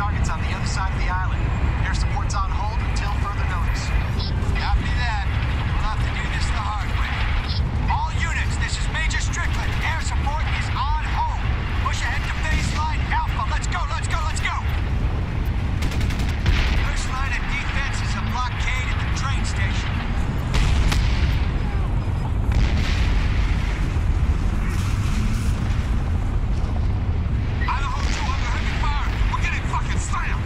targets on the other side of the island. Air support's on hold until further notice. Copy that. We'll have to do this the hard way. All units, this is Major Strickland. Air support is on hold. Push ahead to baseline Alpha. Let's go, let's go, let's go! First line of defense is a blockade at the train station. Slam!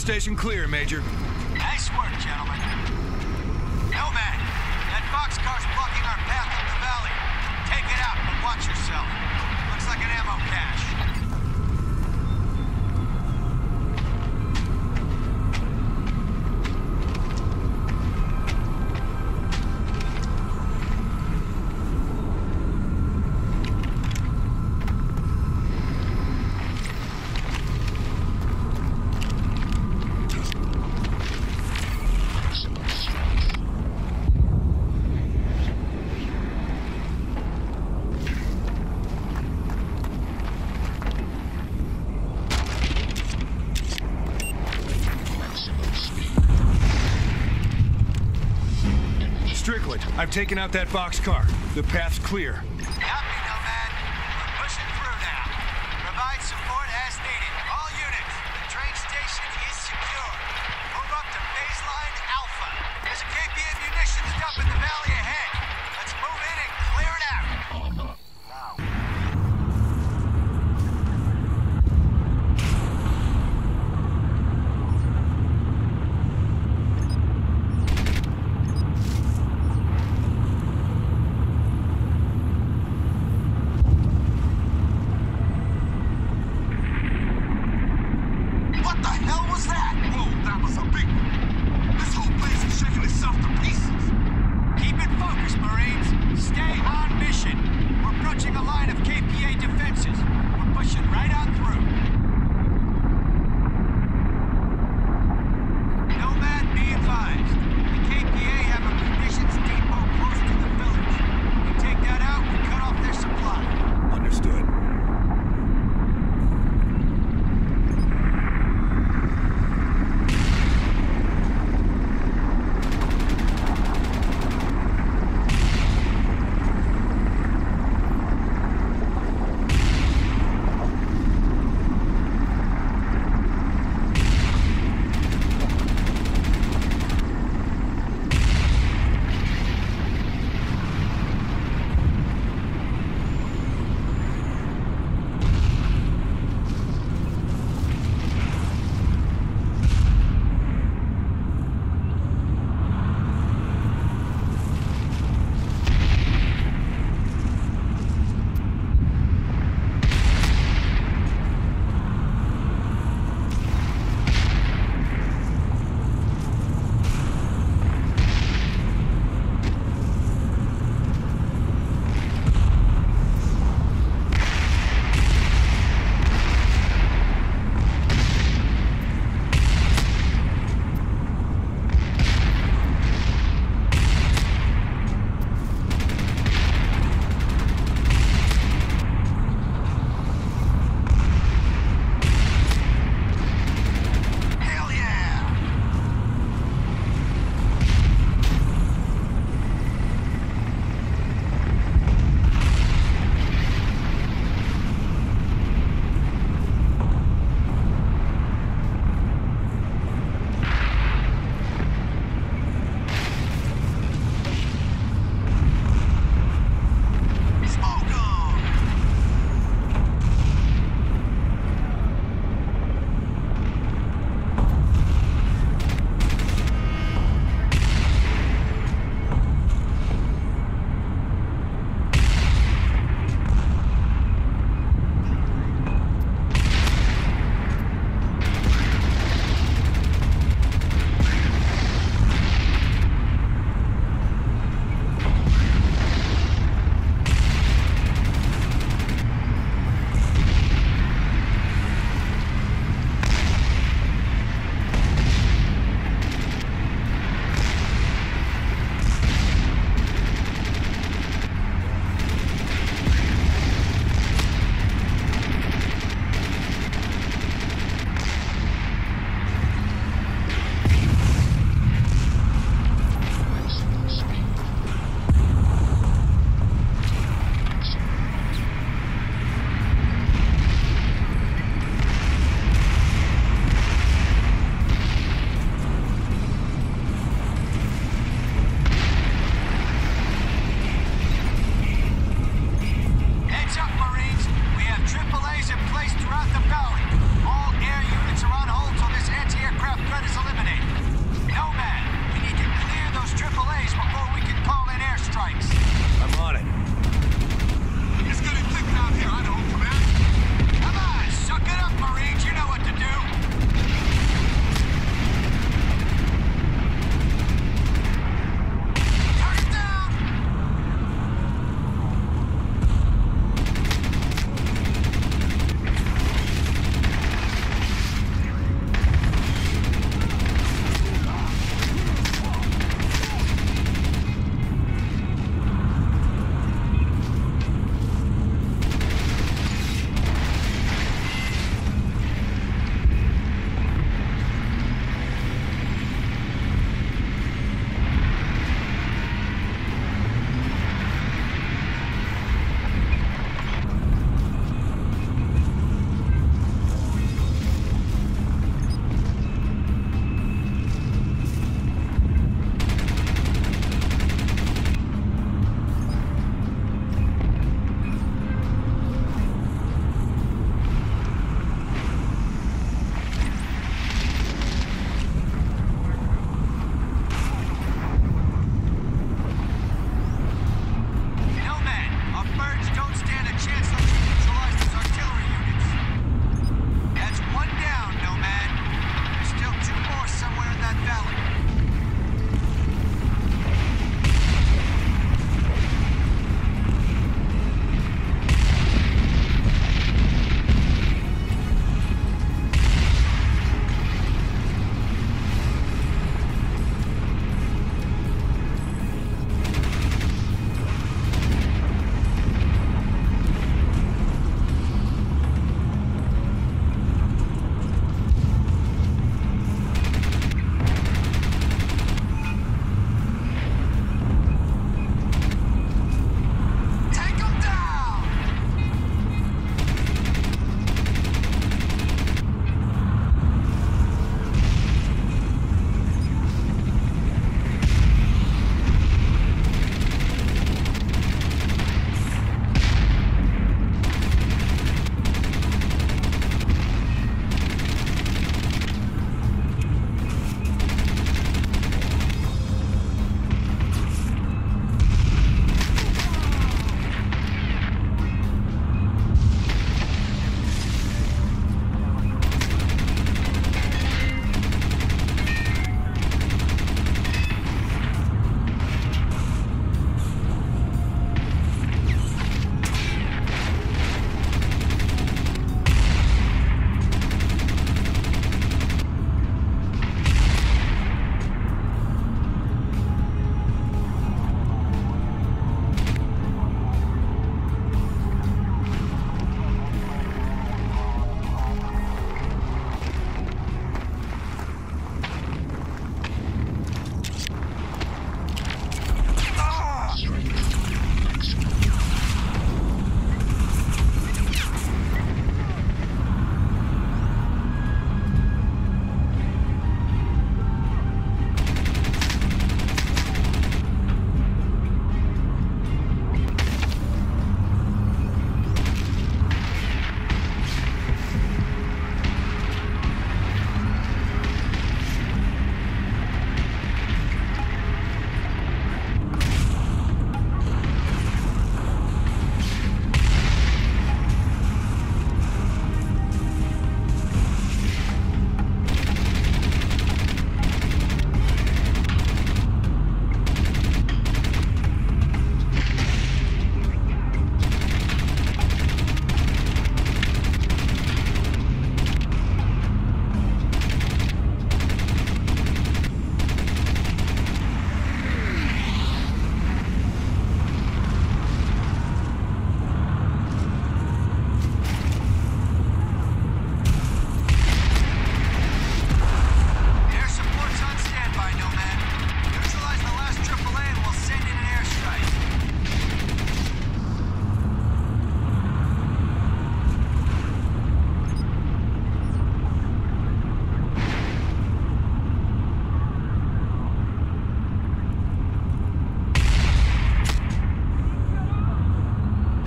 station clear, Major. Nice work, gentlemen. Nomad, that boxcar's blocking our path up the valley. Take it out, but watch yourself. Looks like an ammo cache. Strickland, I've taken out that boxcar. The path's clear. Copy, Nomad. We're pushing through now. Provide support as needed. All units, the train station is secure. Move up to baseline Alpha. There's a KP ammunition dump in the valley ahead. Let's move in and clear it out. That was a big one. This whole place is shaking itself to pieces. Keep it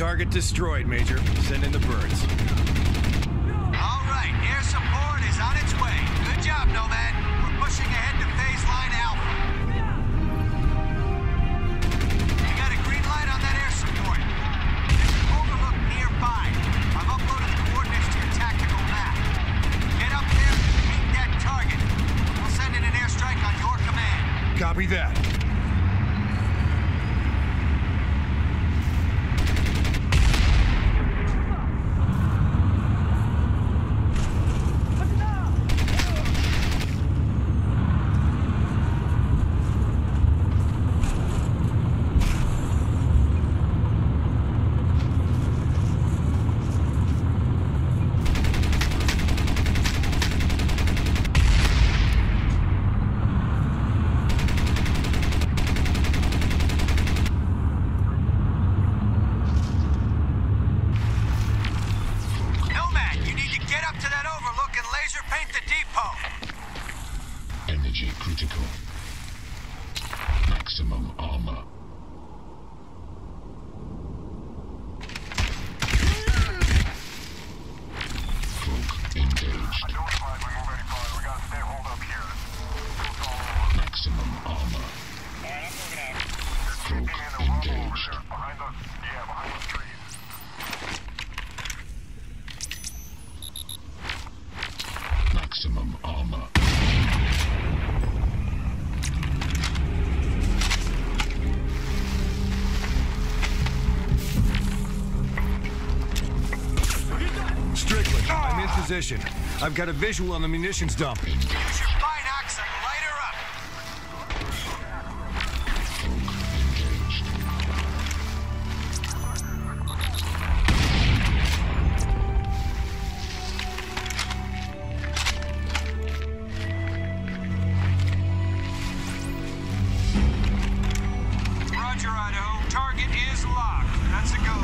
Target destroyed, Major. Send in the birds. All right, air support is on its way. Good job, Nomad. We're pushing ahead to phase line alpha. You got a green light on that air support. There's an overlook nearby. I've uploaded the coordinates to your tactical map. Get up there and meet that target. We'll send in an airstrike on your command. Copy that. Critical. Maximum armor. Cloak engaged. Identified, we've already fired. We gotta stay hold up here. Maximum armor. Cloak engaged. Behind us. Yeah, behind us. Trees. Maximum armor. Position. I've got a visual on the munitions dump. Use your binocs and light her up. Roger, Idaho. Target is locked. That's a go.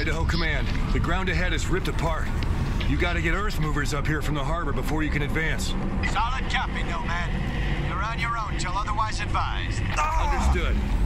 Idaho Command, the ground ahead is ripped apart. You gotta get earth movers up here from the harbor before you can advance. Solid copy, Nomad. You're on your own till otherwise advised. Understood.